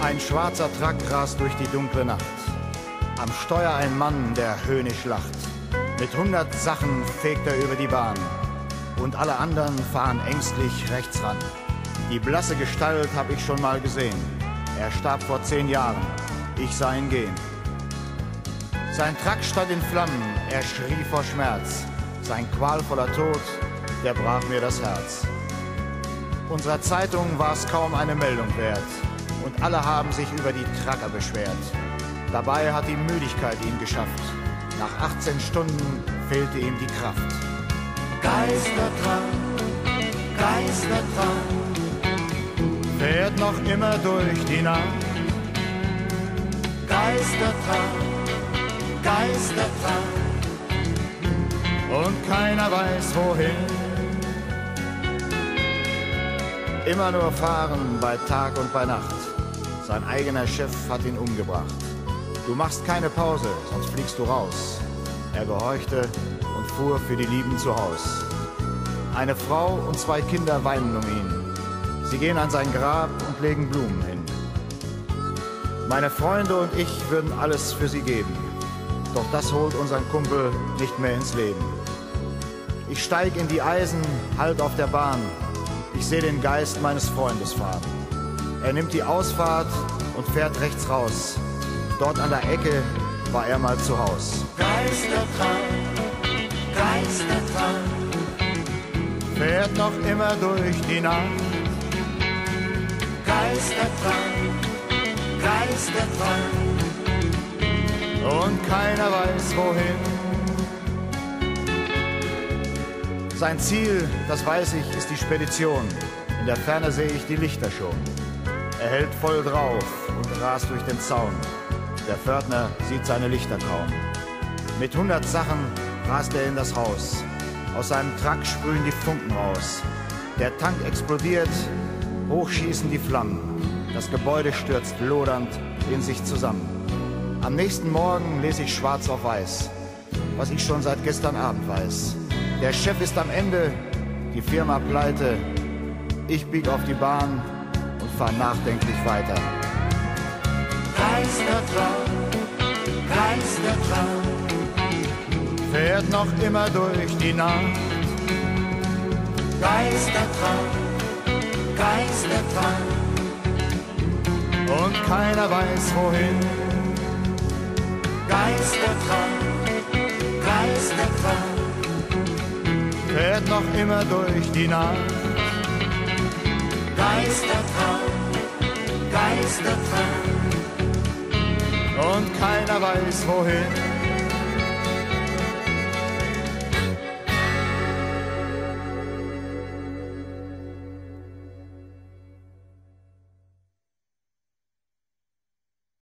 Ein schwarzer Truck rast durch die dunkle Nacht. Am Steuer ein Mann, der höhnisch lacht. Mit 100 Sachen fegt er über die Bahn. Und alle anderen fahren ängstlich rechts ran. Die blasse Gestalt hab ich schon mal gesehen. Er starb vor 10 Jahren. Ich sah ihn gehen. Sein Truck stand in Flammen. Er schrie vor Schmerz. Sein qualvoller Tod, der brach mir das Herz. Unserer Zeitung war's kaum eine Meldung wert. Und alle haben sich über die Trucker beschwert. Dabei hat die Müdigkeit ihn geschafft. Nach 18 Stunden fehlte ihm die Kraft. Geistertrank, Geistertrank, fährt noch immer durch die Nacht. Geistertrank, Geistertrank, und keiner weiß wohin. Immer nur fahren bei Tag und bei Nacht. Sein eigener Chef hat ihn umgebracht. Du machst keine Pause, sonst fliegst du raus. Er gehorchte und fuhr für die Lieben zu Haus. Eine Frau und 2 Kinder weinen um ihn. Sie gehen an sein Grab und legen Blumen hin. Meine Freunde und ich würden alles für sie geben. Doch das holt unseren Kumpel nicht mehr ins Leben. Ich steig in die Eisen, halt auf der Bahn. Ich sehe den Geist meines Freundes fahren. Er nimmt die Ausfahrt und fährt rechts raus. Dort an der Ecke war er mal zu Haus. Geistertrank, Geistertrank, fährt noch immer durch die Nacht. Geistertrank, Geistertrank, und keiner weiß wohin. Sein Ziel, das weiß ich, ist die Spedition. In der Ferne sehe ich die Lichter schon. Er hält voll drauf und rast durch den Zaun. Der Pförtner sieht seine Lichter kaum. Mit 100 Sachen rast er in das Haus. Aus seinem Truck sprühen die Funken raus. Der Tank explodiert, hochschießen die Flammen. Das Gebäude stürzt lodernd in sich zusammen. Am nächsten Morgen lese ich schwarz auf weiß, was ich schon seit gestern Abend weiß. Der Chef ist am Ende, die Firma pleite. Ich bieg auf die Bahn und fahr nachdenklich weiter. Geistertrank, Geistertrank, fährt noch immer durch die Nacht. Geistertrank, Geistertrank, und keiner weiß wohin. Geistertrank, Geistertrank, fährt noch immer durch die Nacht. Geistertrank, Geistertrank, und keiner weiß wohin.